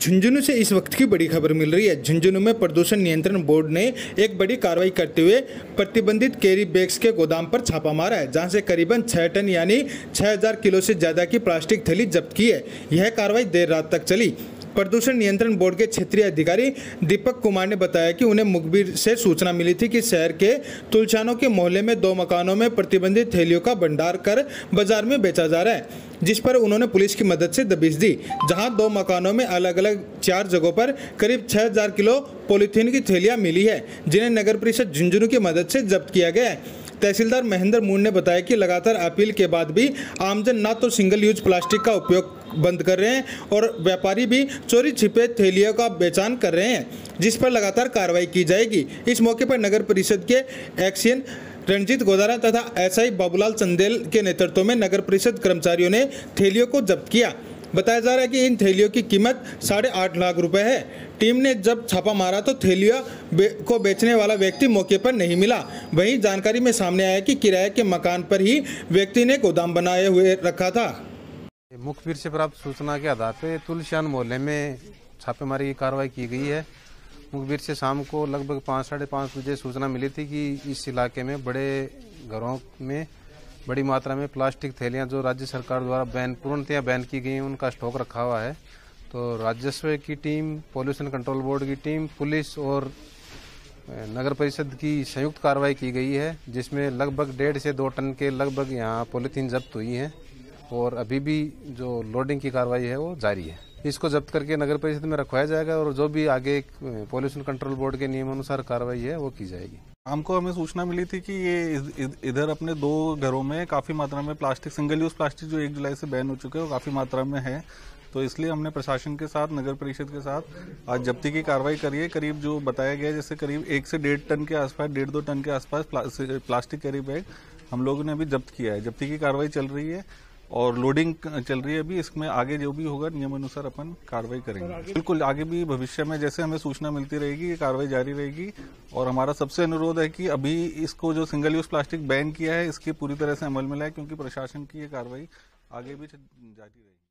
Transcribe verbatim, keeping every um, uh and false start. झुंझुनू से इस वक्त की बड़ी खबर मिल रही है। झुंझुनू में प्रदूषण नियंत्रण बोर्ड ने एक बड़ी कार्रवाई करते हुए प्रतिबंधित कैरी बैग्स के गोदाम पर छापा मारा है, जहां से करीबन छह टन यानी छह हज़ार किलो से ज़्यादा की प्लास्टिक थैली जब्त की है। यह कार्रवाई देर रात तक चली। प्रदूषण नियंत्रण बोर्ड के क्षेत्रीय अधिकारी दीपक कुमार ने बताया कि उन्हें मुखबिर से सूचना मिली थी कि शहर के तुलचनो के मोहल्ले में दो मकानों में प्रतिबंधित थैलियों का भंडार कर बाजार में बेचा जा रहा है, जिस पर उन्होंने पुलिस की मदद से दबिश दी, जहां दो मकानों में अलग अलग चार जगहों पर करीब छह हज़ार किलो पॉलीथीन की थैलियां मिली है, जिन्हें नगर परिषद झुंझुनू की मदद से जब्त किया गया है। तहसीलदार महेंद्र मून ने बताया कि लगातार अपील के बाद भी आमजन ना तो सिंगल यूज प्लास्टिक का उपयोग बंद कर रहे हैं और व्यापारी भी चोरी छिपे थैलियों का बेचान कर रहे हैं, जिस पर लगातार कार्रवाई की जाएगी। इस मौके पर नगर परिषद के एक्शन रंजीत गोदारा तथा एसआई बाबूलाल चंदेल के नेतृत्व में नगर परिषद कर्मचारियों ने थैलियों को जब्त किया। बताया जा रहा है कि इन थैलियों की कीमत साढ़े आठ लाख रुपए है। टीम ने जब छापा मारा तो थैलियों बे, को बेचने वाला व्यक्ति मौके पर नहीं मिला। वहीं जानकारी में सामने आया कि किराए के मकान पर ही व्यक्ति ने गोदाम बनाए हुए रखा था। मुखबिर से प्राप्त सूचना के आधार पर तुलस्यान मोहल्ले में छापेमारी की कार्रवाई की गई है। मुखबिर से शाम को लगभग पाँच साढ़े पाँच बजे सूचना मिली थी कि इस इलाके में बड़े घरों में बड़ी मात्रा में प्लास्टिक थैलियां जो राज्य सरकार द्वारा बैन पूर्णतया बैन की गई हैं, उनका स्टॉक रखा हुआ है। तो राजस्व की टीम, पॉल्यूशन कंट्रोल बोर्ड की टीम, पुलिस और नगर परिषद की संयुक्त कार्रवाई की गई है, जिसमें लगभग डेढ़ से दो टन के लगभग यहां पॉलीथीन जब्त हुई है और अभी भी जो लोडिंग की कार्रवाई है वो जारी है। इसको जब्त करके नगर परिषद में रखवाया जाएगा और जो भी आगे पॉल्यूशन कंट्रोल बोर्ड के नियमानुसार कार्रवाई है वो की जाएगी। हमको हमें सूचना मिली थी कि ये इधर अपने दो घरों में काफ़ी मात्रा में प्लास्टिक, सिंगल यूज़ प्लास्टिक जो एक जुलाई से बैन हो चुके हैं, वो काफ़ी मात्रा में है। तो इसलिए हमने प्रशासन के साथ, नगर परिषद के साथ आज जब्ती की कार्रवाई करी है। करीब जो बताया गया जैसे करीब एक से डेढ़ टन के आसपास, डेढ़ दो टन के आसपास प्लास्टिक कैरी बैग हम लोगों ने अभी जब्त किया है। जब्ती की कार्रवाई चल रही है और लोडिंग चल रही है अभी। इसमें आगे जो भी होगा नियमानुसार अपन कार्रवाई करेंगे। बिल्कुल आगे भी भविष्य में जैसे हमें सूचना मिलती रहेगी ये कार्रवाई जारी रहेगी। और हमारा सबसे अनुरोध है कि अभी इसको जो सिंगल यूज प्लास्टिक बैन किया है इसकी पूरी तरह से अमल में लाए, क्योंकि प्रशासन की ये कार्रवाई आगे भी जारी रहेगी।